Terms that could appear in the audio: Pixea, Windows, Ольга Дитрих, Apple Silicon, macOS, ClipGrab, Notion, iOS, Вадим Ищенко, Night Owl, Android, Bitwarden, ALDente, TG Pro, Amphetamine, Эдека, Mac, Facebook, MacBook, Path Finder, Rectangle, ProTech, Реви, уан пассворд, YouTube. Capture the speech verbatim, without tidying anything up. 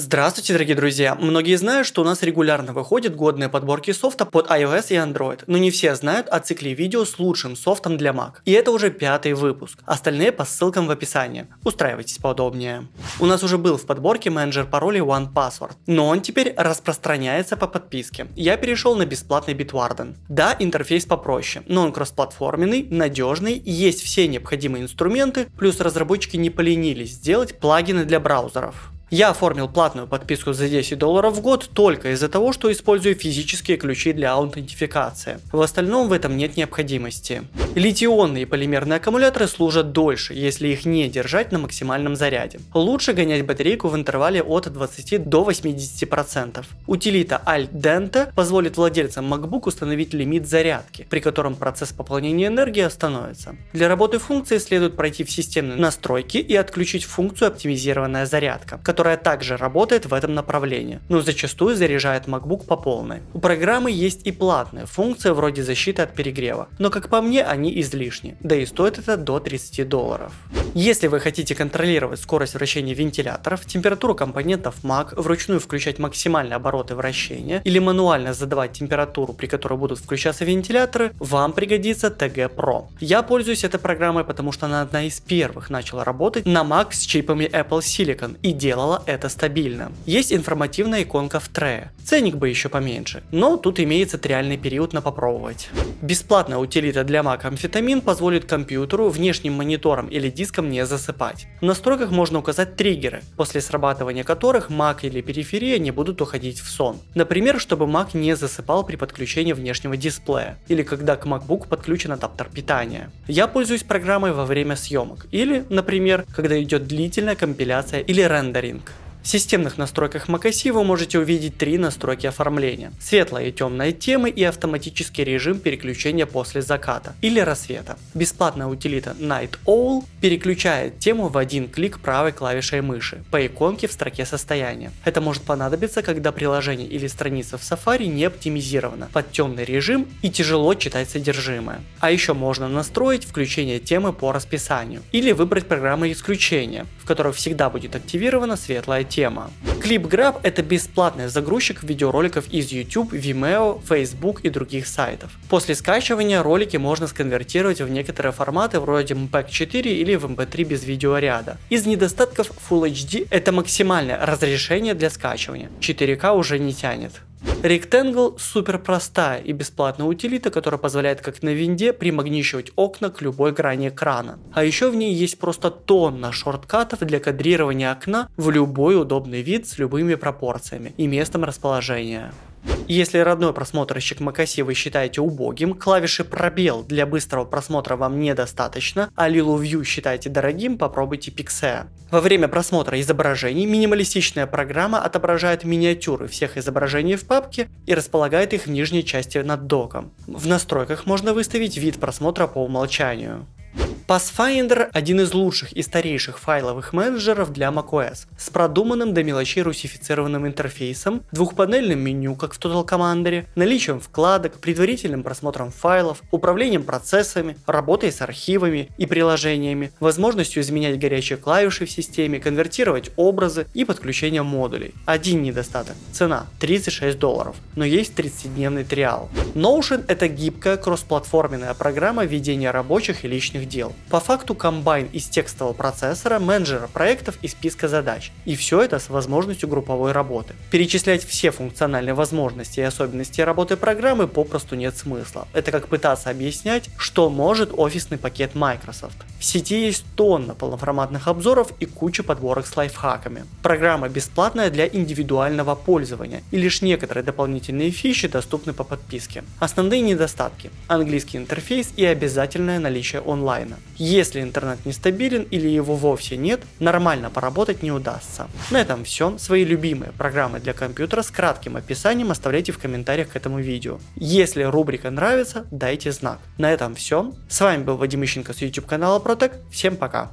Здравствуйте, дорогие друзья! Многие знают, что у нас регулярно выходят годные подборки софта под iOS и Android, но не все знают о цикле видео с лучшим софтом для Mac. И это уже пятый выпуск, остальные по ссылкам в описании. Устраивайтесь поудобнее. У нас уже был в подборке менеджер паролей уан пассворд, но он теперь распространяется по подписке. Я перешел на бесплатный Bitwarden. Да, интерфейс попроще, но он кроссплатформенный, надежный, есть все необходимые инструменты, плюс разработчики не поленились сделать плагины для браузеров. Я оформил платную подписку за десять долларов в год только из-за того, что использую физические ключи для аутентификации. В остальном в этом нет необходимости. Литий-ионные и полимерные аккумуляторы служат дольше, если их не держать на максимальном заряде. Лучше гонять батарейку в интервале от двадцати до восьмидесяти процентов. Утилита ALDente позволит владельцам MacBook установить лимит зарядки, при котором процесс пополнения энергии остановится. Для работы функции следует пройти в системные настройки и отключить функцию «Оптимизированная зарядка», которая также работает в этом направлении, но зачастую заряжает MacBook по полной. У программы есть и платные функции вроде защиты от перегрева, но как по мне они излишни, да и стоит это до тридцати долларов. Если вы хотите контролировать скорость вращения вентиляторов, температуру компонентов Mac, вручную включать максимальные обороты вращения или мануально задавать температуру, при которой будут включаться вентиляторы, вам пригодится ти джи про. Я пользуюсь этой программой, потому что она одна из первых начала работать на Mac с чипами Apple Silicon и делала это стабильно. Есть информативная иконка в трее, ценник бы еще поменьше, но тут имеется триальный период на попробовать. Бесплатная утилита для Mac Amphetamine позволит компьютеру внешним монитором или диском не засыпать. В настройках можно указать триггеры, после срабатывания которых Mac или периферия не будут уходить в сон. Например, чтобы Mac не засыпал при подключении внешнего дисплея или когда к MacBook подключен адаптер питания. Я пользуюсь программой во время съемок или, например, когда идет длительная компиляция или рендеринг. В системных настройках macOS вы можете увидеть три настройки оформления: светлая и темная темы и автоматический режим переключения после заката или рассвета. Бесплатная утилита Night Owl переключает тему в один клик правой клавишей мыши по иконке в строке состояния. Это может понадобиться, когда приложение или страница в Safari не оптимизирована под темный режим и тяжело читать содержимое. А еще можно настроить включение темы по расписанию или выбрать программы исключения, в которых всегда будет активирована светлая тема. Тема. ClipGrab – это бесплатный загрузчик видеороликов из YouTube, Vimeo, Facebook и других сайтов. После скачивания ролики можно сконвертировать в некоторые форматы вроде эм пэ эг четыре или в эм пэ три без видеоряда. Из недостатков фулл эйч ди – это максимальное разрешение для скачивания, четыре ка уже не тянет. Rectangle – супер простая и бесплатная утилита, которая позволяет как на винде примагничивать окна к любой грани экрана. А еще в ней есть просто тонна шорткатов для кадрирования окна в любой удобный вид с любыми пропорциями и местом расположения. Если родной просмотрщик macOS вы считаете убогим, клавиши пробел для быстрого просмотра вам недостаточно, а Little View считаете дорогим, попробуйте Pixea. Во время просмотра изображений минималистичная программа отображает миниатюры всех изображений в папке и располагает их в нижней части над доком. В настройках можно выставить вид просмотра по умолчанию. Path Finder – один из лучших и старейших файловых менеджеров для macOS, с продуманным до мелочей русифицированным интерфейсом, двухпанельным меню, как в Total Commander, наличием вкладок, предварительным просмотром файлов, управлением процессами, работой с архивами и приложениями, возможностью изменять горячие клавиши в системе, конвертировать образы и подключение модулей. Один недостаток – цена – тридцать шесть долларов, но есть тридцатидневный триал. Notion – это гибкая кроссплатформенная программа ведения рабочих и личных дел. По факту комбайн из текстового процессора, менеджера проектов и списка задач. И все это с возможностью групповой работы. Перечислять все функциональные возможности и особенности работы программы попросту нет смысла. Это как пытаться объяснять, что может офисный пакет Microsoft. В сети есть тонна полноформатных обзоров и куча подборок с лайфхаками. Программа бесплатная для индивидуального пользования, и лишь некоторые дополнительные фичи доступны по подписке. Основные недостатки – английский интерфейс и обязательное наличие онлайна. Если интернет нестабилен или его вовсе нет, нормально поработать не удастся. На этом все. Свои любимые программы для компьютера с кратким описанием оставляйте в комментариях к этому видео. Если рубрика нравится, дайте знак. На этом все. С вами был Вадим Ищенко с YouTube канала ProTech. Всем пока.